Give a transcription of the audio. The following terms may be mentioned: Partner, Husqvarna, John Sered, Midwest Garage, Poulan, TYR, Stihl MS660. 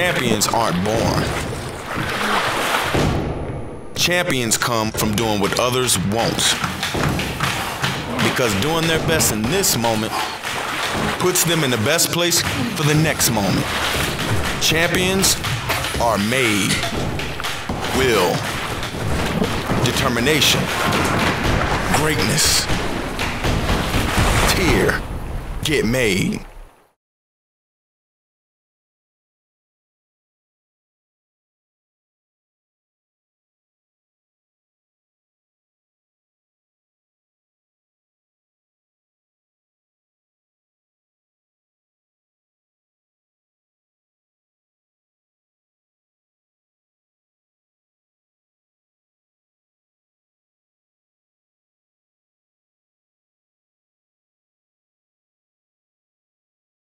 Champions aren't born. Champions come from doing what others won't. Because doing their best in this moment puts them in the best place for the next moment. Champions are made. Will. Determination. Greatness. TYR. Get made.